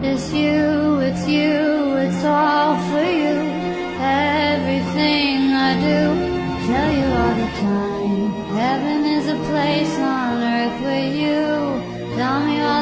It's you, it's you, it's all for you. Everything I do, tell you all the time. Heaven is a place on earth with you. Tell me all